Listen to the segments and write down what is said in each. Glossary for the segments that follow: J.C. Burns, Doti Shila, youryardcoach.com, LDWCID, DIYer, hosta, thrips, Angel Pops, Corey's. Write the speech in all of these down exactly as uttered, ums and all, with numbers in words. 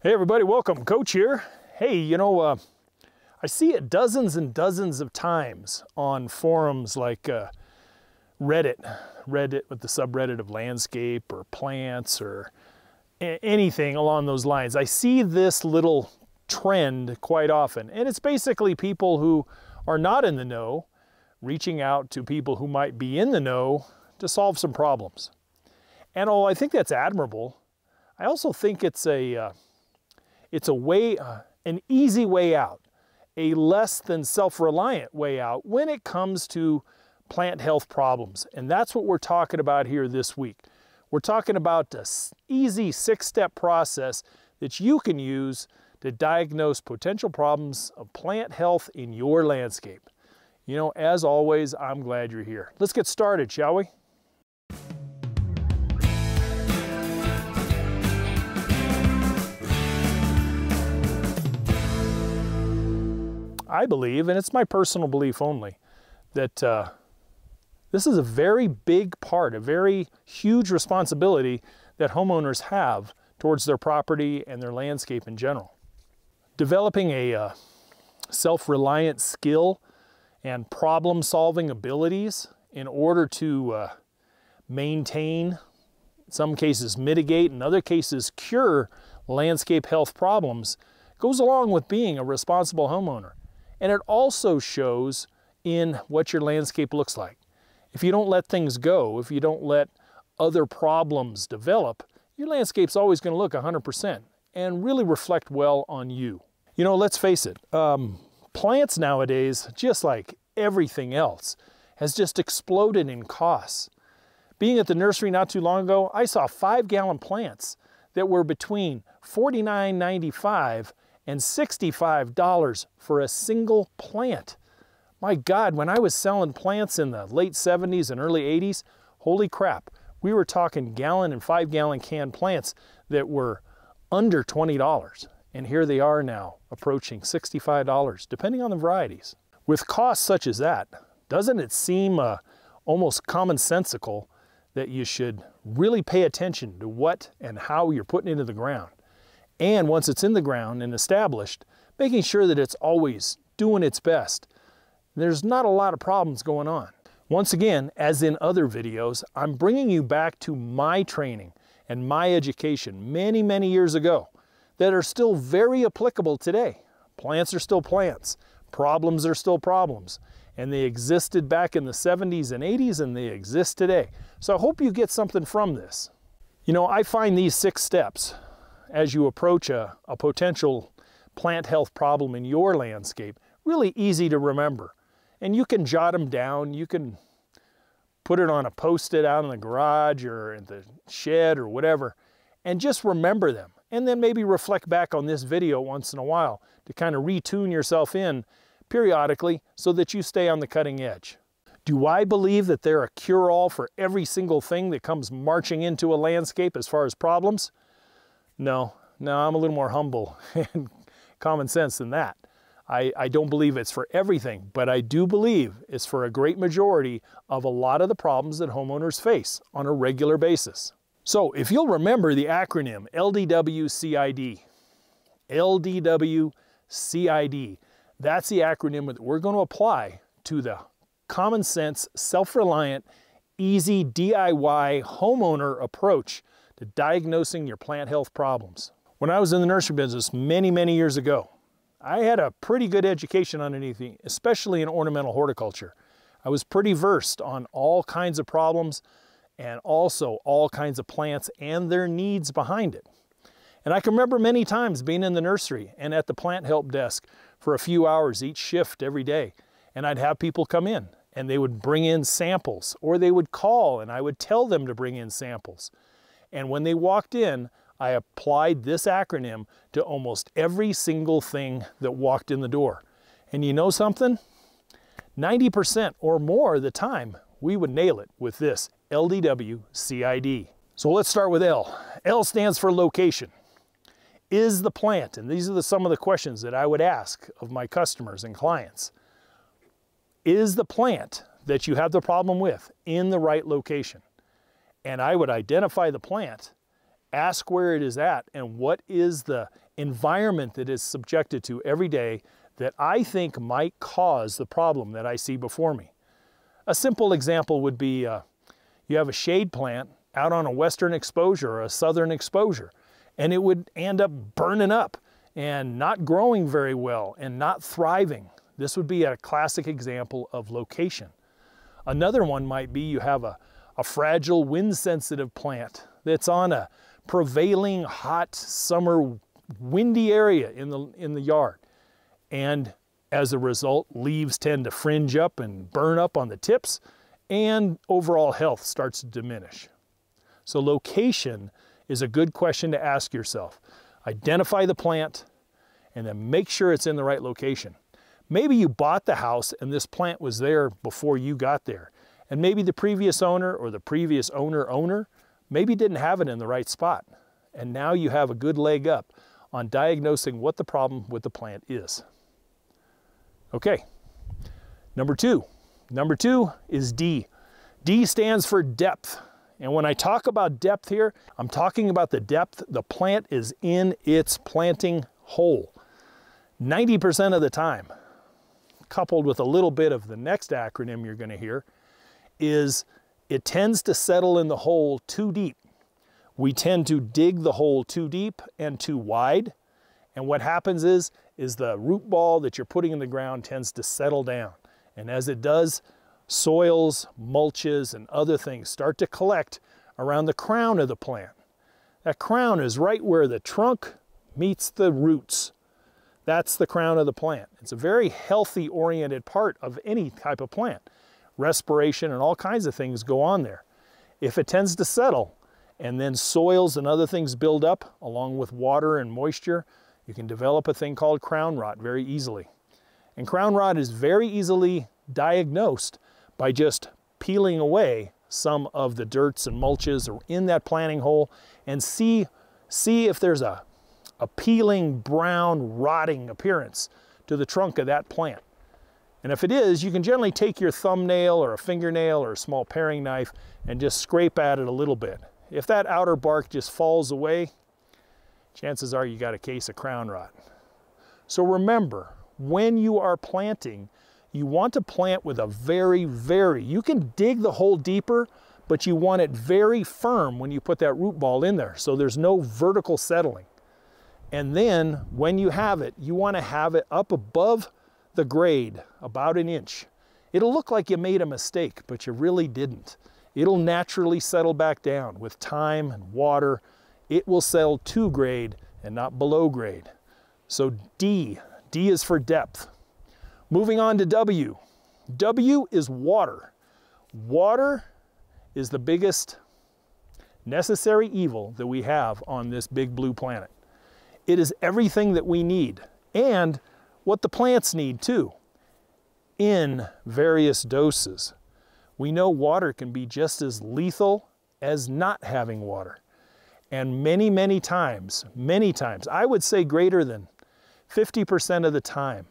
Hey everybody, welcome. Coach here. Hey, you know, uh, I see it dozens and dozens of times on forums like uh, Reddit, Reddit with the subreddit of landscape or plants or anything along those lines. I see this little trend quite often, and it's basically people who are not in the know reaching out to people who might be in the know to solve some problems. And oh, I think that's admirable. I also think it's a... Uh, It's a way, uh, an easy way out, a less than self-reliant way out when it comes to plant health problems. And that's what we're talking about here this week. We're talking about an easy six-step process that you can use to diagnose potential problems of plant health in your landscape. You know, as always, I'm glad you're here. Let's get started, shall we? I believe, and it's my personal belief only, that uh, this is a very big part, a very huge responsibility that homeowners have towards their property and their landscape in general. Developing a uh, self-reliant skill and problem-solving abilities in order to uh, maintain, in some cases mitigate, in other cases cure landscape health problems goes along with being a responsible homeowner. And it also shows in what your landscape looks like. If you don't let things go, if you don't let other problems develop, your landscape's always going to look one hundred percent and really reflect well on you. You know, let's face it, um, plants nowadays, just like everything else, has just exploded in costs. Being at the nursery not too long ago, I saw five-gallon plants that were between forty-nine ninety-five and sixty-five dollars for a single plant. My God, when I was selling plants in the late seventies and early eighties, holy crap, we were talking gallon and five gallon can plants that were under twenty dollars. And here they are now, approaching sixty-five dollars, depending on the varieties. With costs such as that, doesn't it seem uh, almost commonsensical that you should really pay attention to what and how you're putting into the ground? And once it's in the ground and established, making sure that it's always doing its best. There's not a lot of problems going on. Once again, as in other videos, I'm bringing you back to my training and my education many, many years ago that are still very applicable today. Plants are still plants. Problems are still problems. And they existed back in the seventies and eighties, and they exist today. So I hope you get something from this. You know, I find these six steps as you approach a, a potential plant health problem in your landscape, really easy to remember. And you can jot them down, you can put it on a post-it out in the garage or in the shed or whatever, and just remember them. And then maybe reflect back on this video once in a while to kind of retune yourself in periodically so that you stay on the cutting edge. Do I believe that they're a cure-all for every single thing that comes marching into a landscape as far as problems? No, no, I'm a little more humble and common sense than that. I, I don't believe it's for everything, but I do believe it's for a great majority of a lot of the problems that homeowners face on a regular basis. So if you'll remember the acronym L D W C I D, L D W C I D, that's the acronym that we're going to apply to the common sense, self-reliant, easy D I Y homeowner approach to diagnosing your plant health problems. When I was in the nursery business many, many years ago, I had a pretty good education underneath me, especially in ornamental horticulture. I was pretty versed on all kinds of problems and also all kinds of plants and their needs behind it. And I can remember many times being in the nursery and at the plant help desk for a few hours each shift every day. And I'd have people come in and they would bring in samples, or they would call and I would tell them to bring in samples. And when they walked in, I applied this acronym to almost every single thing that walked in the door. And you know something? ninety percent or more of the time, we would nail it with this L D W C I D. So let's start with L. L stands for location. Is the plant, and these are the, some of the questions that I would ask of my customers and clients. Is the plant that you have the problem with in the right location? And I would identify the plant Ask where it is at and what is the environment that it's subjected to every day that I think might cause the problem that I see before me. A simple example would be uh, you have a shade plant out on a western exposure or a southern exposure, and it would end up burning up and not growing very well and not thriving. This would be a classic example of location. Another one might be you have a, a fragile wind-sensitive plant that's on a prevailing hot summer windy area in the, in the yard. And as a result, leaves tend to fringe up and burn up on the tips, and overall health starts to diminish. So location is a good question to ask yourself. Identify the plant and then make sure it's in the right location. Maybe you bought the house and this plant was there before you got there. And maybe the previous owner or the previous owner owner maybe didn't have it in the right spot. And now you have a good leg up on diagnosing what the problem with the plant is. Okay, number two. Number two is D. D stands for depth. And when I talk about depth here, I'm talking about the depth the plant is in its planting hole. ninety percent of the time, coupled with a little bit of the next acronym you're going to hear, is it tends to settle in the hole too deep. We tend to dig the hole too deep and too wide. And what happens is, is the root ball that you're putting in the ground tends to settle down. And as it does, soils, mulches, and other things start to collect around the crown of the plant. That crown is right where the trunk meets the roots. That's the crown of the plant. It's a very healthy oriented part of any type of plant. Respiration and all kinds of things go on there. If it tends to settle and then soils and other things build up along with water and moisture, you can develop a thing called crown rot very easily. And crown rot is very easily diagnosed by just peeling away some of the dirts and mulches in that planting hole and see, see if there's a a peeling, brown, rotting appearance to the trunk of that plant. And if it is, you can generally take your thumbnail or a fingernail or a small paring knife and just scrape at it a little bit. If that outer bark just falls away, chances are you got a case of crown rot. So remember, when you are planting, you want to plant with a very, very, you can dig the hole deeper, but you want it very firm when you put that root ball in there, so there's no vertical settling. And then when you have it, you want to have it up above the grade, about an inch. It'll look like you made a mistake, but you really didn't. It'll naturally settle back down with time and water. It will settle to grade and not below grade. So D, D is for depth. Moving on to W. W is water. Water is the biggest necessary evil that we have on this big blue planet. It is everything that we need and what the plants need too, in various doses. We know water can be just as lethal as not having water. And many, many times, many times, I would say greater than fifty percent of the time,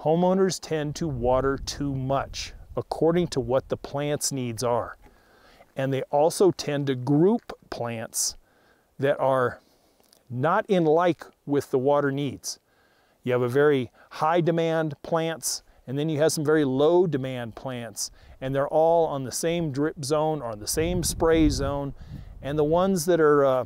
homeowners tend to water too much according to what the plants' needs are. And they also tend to group plants that are not in like with the water needs. You have a very high demand plants, and then you have some very low demand plants, and they're all on the same drip zone or the same spray zone. And the ones that are uh,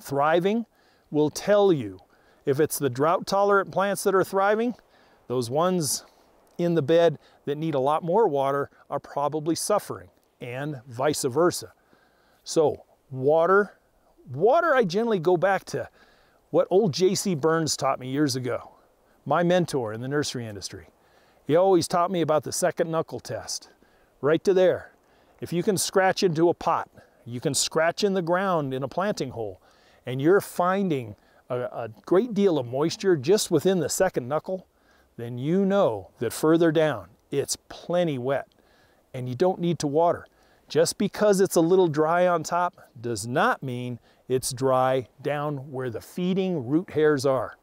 thriving will tell you. If it's the drought tolerant plants that are thriving, those ones in the bed that need a lot more water are probably suffering, and vice versa. So water Water, I generally go back to what old J C Burns taught me years ago, my mentor in the nursery industry. He always taught me about the second knuckle test, right to there. If you can scratch into a pot, you can scratch in the ground in a planting hole, and you're finding a, a great deal of moisture just within the second knuckle, then you know that further down, it's plenty wet, and you don't need to water. Just because it's a little dry on top does not mean it's dry down where the feeding root hairs are.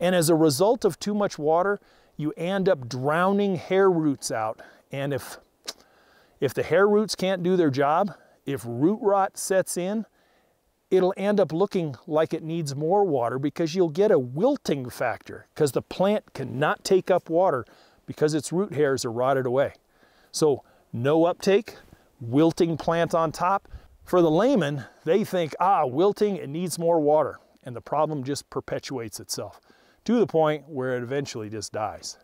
And as a result of too much water, you end up drowning hair roots out. And if, if the hair roots can't do their job, if root rot sets in, it'll end up looking like it needs more water because you'll get a wilting factor because the plant cannot take up water because its root hairs are rotted away. So no uptake, wilting plant on top. For the layman, they think, ah, wilting, it needs more water. And the problem just perpetuates itself to the point where it eventually just dies.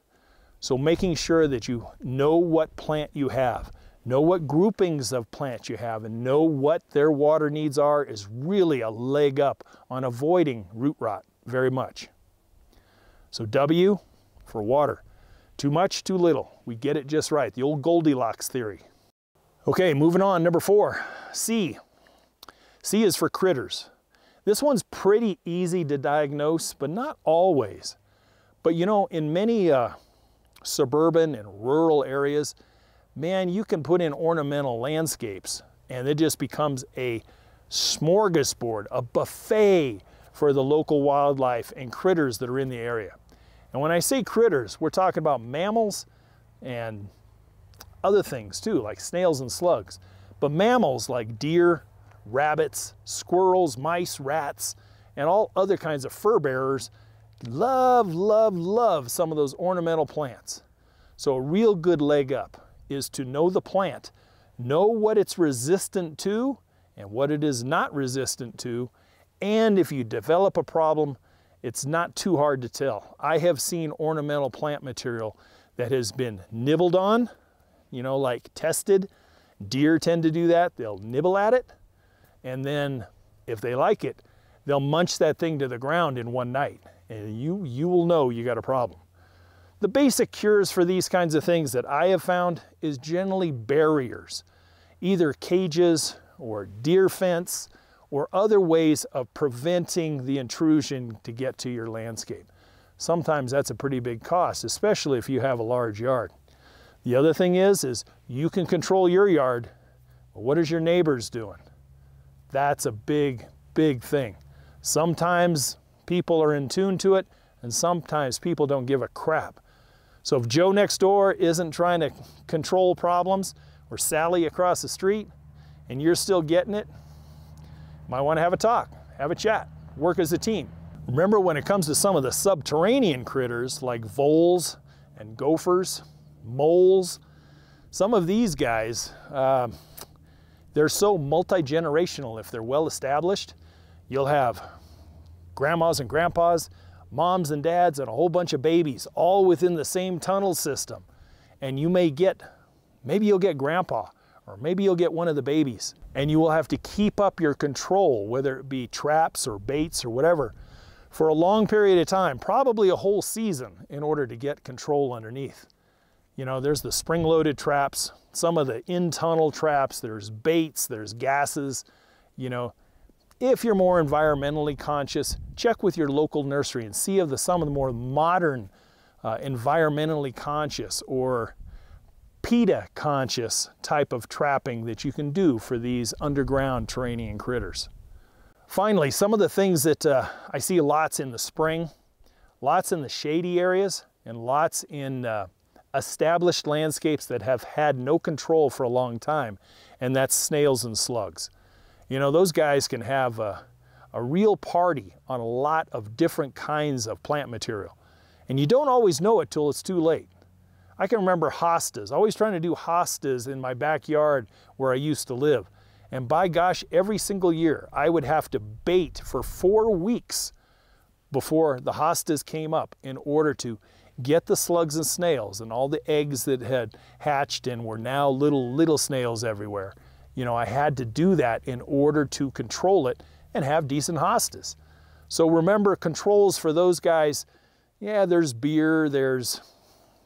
So making sure that you know what plant you have, know what groupings of plants you have, and know what their water needs are is really a leg up on avoiding root rot very much. So W for water. Too much, too little. We get it just right, the old Goldilocks theory. Okay, moving on, number four, C. C is for critters. This one's pretty easy to diagnose, but not always. But you know, in many uh, suburban and rural areas, man, you can put in ornamental landscapes and it just becomes a smorgasbord, a buffet for the local wildlife and critters that are in the area. And when I say critters, we're talking about mammals and other things too, like snails and slugs. But mammals like deer, rabbits, squirrels, mice, rats, and all other kinds of fur bearers love, love, love some of those ornamental plants. So a real good leg up is to know the plant, know what it's resistant to and what it is not resistant to, and if you develop a problem, it's not too hard to tell. I have seen ornamental plant material that has been nibbled on, you know, like tested. Deer tend to do that. They'll nibble at it, and then if they like it, they'll munch that thing to the ground in one night, and you, you will know you got a problem. The basic cures for these kinds of things that I have found is generally barriers, either cages or deer fence or other ways of preventing the intrusion to get to your landscape. Sometimes that's a pretty big cost, especially if you have a large yard. The other thing is, is you can control your yard, but what is your neighbors doing? That's a big, big thing. Sometimes people are in tune to it, and sometimes people don't give a crap. So if Joe next door isn't trying to control problems, or Sally across the street, and you're still getting it, you might want to have a talk, have a chat, work as a team. Remember, when it comes to some of the subterranean critters like voles and gophers, moles, some of these guys, uh, they're so multi-generational. If they're well established, you'll have grandmas and grandpas, moms and dads, and a whole bunch of babies all within the same tunnel system. And you may get, maybe you'll get grandpa, or maybe you'll get one of the babies, and you will have to keep up your control, whether it be traps or baits or whatever, for a long period of time, probably a whole season, in order to get control underneath. You know, there's the spring-loaded traps, some of the in-tunnel traps, there's baits, there's gases. You know, if you're more environmentally conscious, check with your local nursery and see if the, some of the more modern uh, environmentally conscious or PETA-conscious type of trapping that you can do for these underground terranian critters. Finally, some of the things that uh, I see lots in the spring, lots in the shady areas, and lots in uh, established landscapes that have had no control for a long time, and that's snails and slugs. You know, those guys can have a, a real party on a lot of different kinds of plant material, and you don't always know it till it's too late. I can remember hostas, always trying to do hostas in my backyard where I used to live, and by gosh, every single year I would have to bait for four weeks before the hostas came up in order to get the slugs and snails and all the eggs that had hatched and were now little, little snails everywhere. You know, I had to do that in order to control it and have decent hostas. So remember, controls for those guys, yeah, there's beer, there's,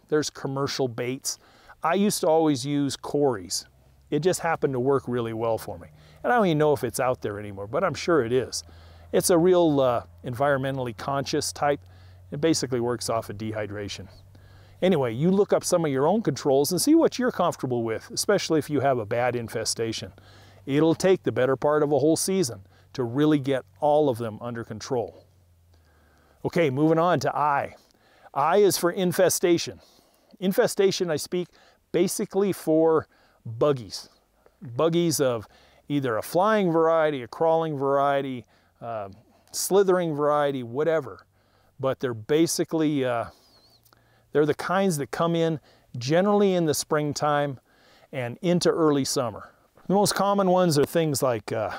there's commercial baits. I used to always use Corey's. It just happened to work really well for me. And I don't even know if it's out there anymore, but I'm sure it is. It's a real uh, environmentally conscious type. It basically works off of dehydration. Anyway, you look up some of your own controls and see what you're comfortable with, especially if you have a bad infestation. It'll take the better part of a whole season to really get all of them under control. Okay, moving on to I. I is for infestation. Infestation, I speak basically for buggies. Buggies of either a flying variety, a crawling variety, uh, slithering variety, whatever. But they're basically, uh, they're the kinds that come in generally in the springtime and into early summer. The most common ones are things like uh,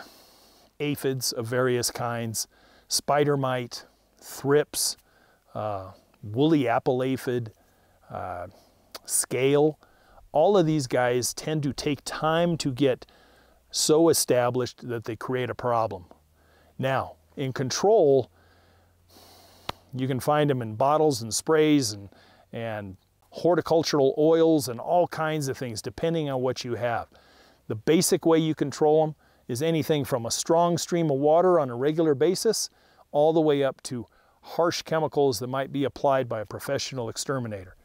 aphids of various kinds, spider mite, thrips, uh, woolly apple aphid, uh, scale. All of these guys tend to take time to get so established that they create a problem. Now, in control, you can find them in bottles and sprays and, and horticultural oils and all kinds of things, depending on what you have. The basic way you control them is anything from a strong stream of water on a regular basis all the way up to harsh chemicals that might be applied by a professional exterminator.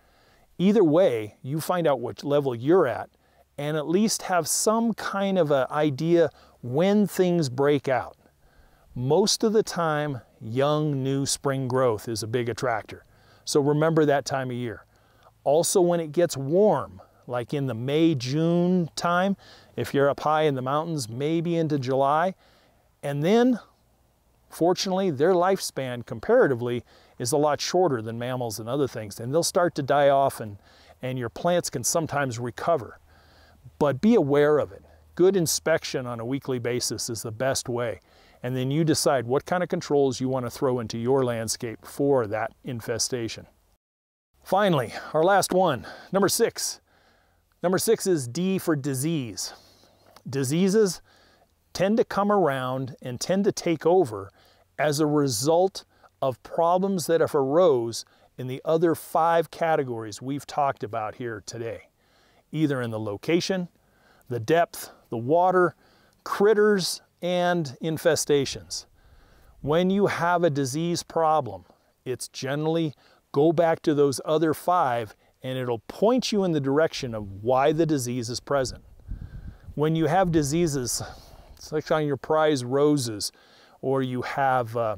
Either way, you find out what level you're at and at least have some kind of an idea when things break out. Most of the time, young new spring growth is a big attractor. So remember that time of year. Also, when it gets warm, like in the May, June time, if you're up high in the mountains, maybe into July. And then, fortunately, their lifespan comparatively is a lot shorter than mammals and other things. And they'll start to die off, and, and your plants can sometimes recover. But be aware of it. Good inspection on a weekly basis is the best way. And then you decide what kind of controls you want to throw into your landscape for that infestation. Finally, our last one, number six. Number six is D for disease. Diseases tend to come around and tend to take over as a result of problems that have arose in the other five categories we've talked about here today, either in the location, the depth, the water, critters, and infestations. When you have a disease problem, it's generally go back to those other five and it'll point you in the direction of why the disease is present. When you have diseases, it's like on your prize roses, or you have uh,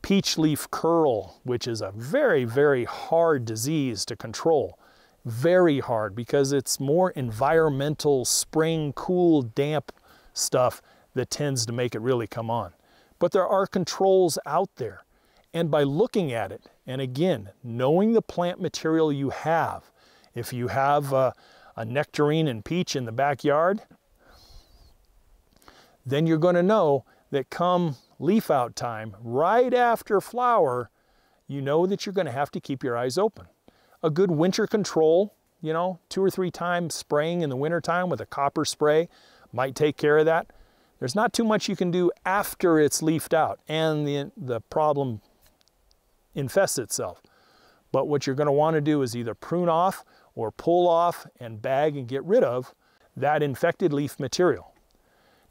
peach leaf curl, which is a very, very hard disease to control. Very hard, because it's more environmental, spring, cool, damp stuff that tends to make it really come on. But there are controls out there. And by looking at it, and again, knowing the plant material you have, if you have a, a nectarine and peach in the backyard, then you're going to know that come leaf out time, right after flower, you know that you're going to have to keep your eyes open. A good winter control, you know, two or three times spraying in the wintertime with a copper spray might take care of that. There's not too much you can do after it's leafed out and the, the problem infests itself. But what you're going to want to do is either prune off or pull off and bag and get rid of that infected leaf material.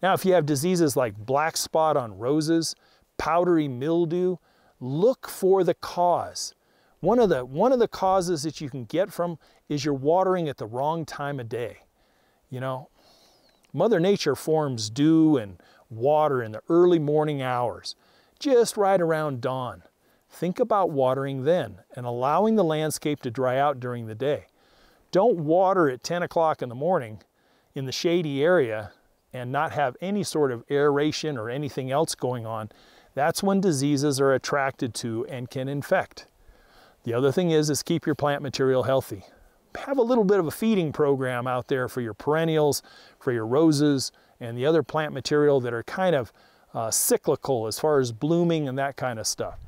Now, if you have diseases like black spot on roses, powdery mildew, look for the cause. One of the, one of the causes that you can get from is you're watering at the wrong time of day. You know, Mother Nature forms dew and water in the early morning hours, just right around dawn. Think about watering then and allowing the landscape to dry out during the day. Don't water at ten o'clock in the morning in the shady area and not have any sort of aeration or anything else going on. That's when diseases are attracted to and can infect. The other thing is, is keep your plant material healthy. Have a little bit of a feeding program out there for your perennials, for your roses, and the other plant material that are kind of uh, cyclical as far as blooming and that kind of stuff.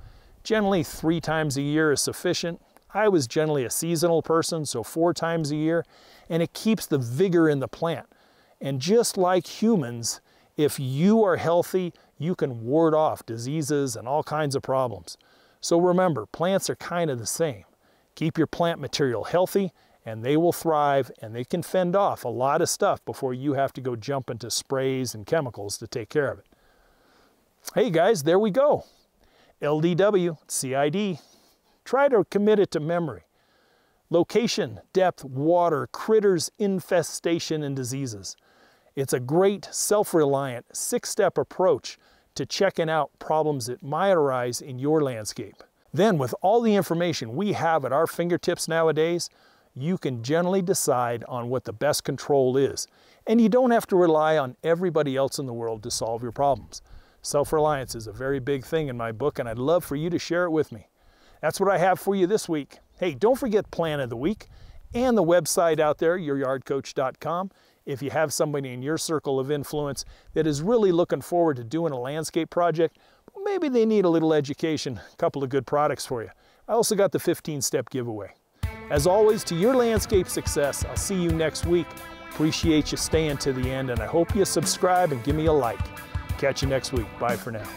Generally, three times a year is sufficient. I was generally a seasonal person, so four times a year, and it keeps the vigor in the plant. And just like humans, if you are healthy, you can ward off diseases and all kinds of problems. So remember, plants are kind of the same. Keep your plant material healthy, and they will thrive, and they can fend off a lot of stuff before you have to go jump into sprays and chemicals to take care of it. Hey guys, there we go. L D W C I D. Try to commit it to memory. Location, depth, water, critters, infestation, and diseases. It's a great self-reliant six-step approach to checking out problems that might arise in your landscape. Then, with all the information we have at our fingertips nowadays, you can generally decide on what the best control is. And you don't have to rely on everybody else in the world to solve your problems. Self-reliance is a very big thing in my book, and I'd love for you to share it with me. That's what I have for you this week. Hey, don't forget Plan of the Week and the website out there, your yard coach dot com. If you have somebody in your circle of influence that is really looking forward to doing a landscape project, maybe they need a little education, a couple of good products for you. I also got the fifteen step giveaway. As always, to your landscape success, I'll see you next week. Appreciate you staying to the end, and I hope you subscribe and give me a like. Catch you next week. Bye for now.